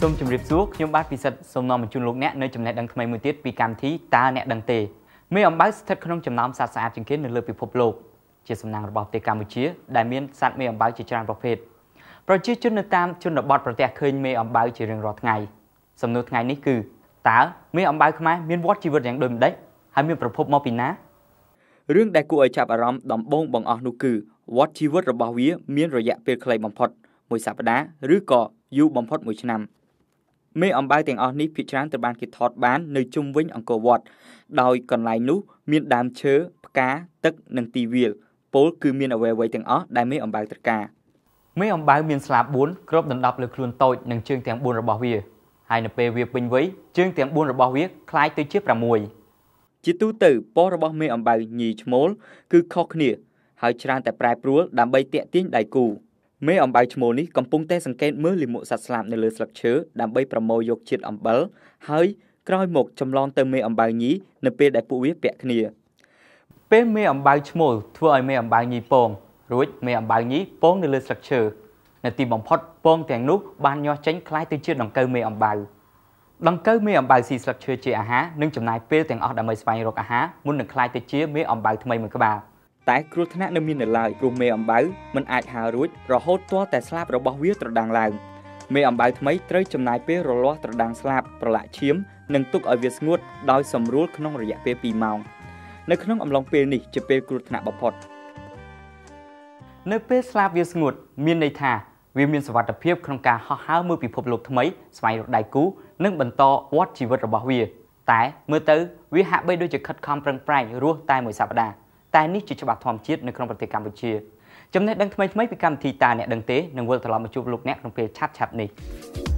Sum chấm rệp xuống nhóm bát bị sệt sum non một chun lục nét nơi chấm nét đằng thay mười tiết bị cam thí ta nét đằng tề mấy ông bát thật không chấm nón sạt sạt chứng kiến được lừa bị phục lục chia sum nàng bọc tề Campuchia đại miên sạt mấy ông bát chỉ tràn bọc phết rồi chia chun nửa tam chun nửa bọt rồi tẹt khơi mấy ông bát chỉ rừng rọt ngày sum nửa ngày ní cừ tá mấy ông bát không ai miên vót chỉ vượt dạng đùm đấy hai miên phục mò pin ná riêng đại cụ ở chạp aram đầm bông bằng áo nụ cừ vót chỉ vượt rồi bao vía miên rồi dạ về khơi bằng phật mùi sạp đá rứ cò du bằng phật mùi năm mấy ông bài tiếng ở ní phía trán từ ban kịch thọt bán nơi chung với ông cầu vọt đòi còn lại nút miền đám chớ cá tức nâng tì việt phố cứ miền ở về với tiếng ở đại mấy ông bài tất cả mấy ông bài miền slab 4 crop đần đập lực luôn tội nâng chương tiếng buôn rồi bảo việt hai np việt bình với chương tiếng buôn rồi bảo việt khai tới chiếc ra mùi chỉ tu tử po rồi bảo mấy ông bài nhì chmol cứ khóc nỉa hai trán tại prai prua đám bay tiện tiếng đại cù mấy ông bài chmô ní cầm pung té sang két mưa lì mộ sạt sạm nơi lưới sập chớ đám bay promo dục triệt ẩm bớt hơi coi một chầm lon từ mấy ông bài nhí nấp bên đại phụ biết bẹt kia bên mấy ông bài chmô thua ai mấy ông bài nhí pong rồi mấy ông bài nhí pong nơi lưới sập chớ là tìm bóng phật pong thèn nút ban nho tránh khai từ chiếc đồng cơ mấy ông bài xì sập chớ chị à há nâng chầm này bên thèn ở đám bay spy rock à há muốn được khai từ chiếc mấy ông bài thay mình các bà tại cột thang nằm miên ở lại cùng mẹ ông báu mình ai hà rối rồi hốt toa tại slab rồi bao huyết rồi đàng làng mẹ ông báu thấy tới chấm nai pe rồi loa rồi đàng slab rồi lại chiếm nâng túc ở việt ngút đòi sầm rối khung rồi dạ pe pì màu nơi khung ông long pe nỉ chụp pe cột thang bọc phật nơi pe slab việt ngút miên này thà vì miên sờ vật tập phép khung cả họ háo mưa bị phục lục thấy xoay rồi đại cú nâng bần to what chỉ vật rồi bao huyết tại mưa tới vì hạ bay đôi chữ khất khom răng prai rua tai mùi sạp đà ta ní chỉ cho bà thòm chiết nơi không bật tiếng Campuchia chấm nét đăng thay mấy bị cam thì ta nét đăng tế nâng vượt thở lỏng một chục lục nét không phê chát chát này.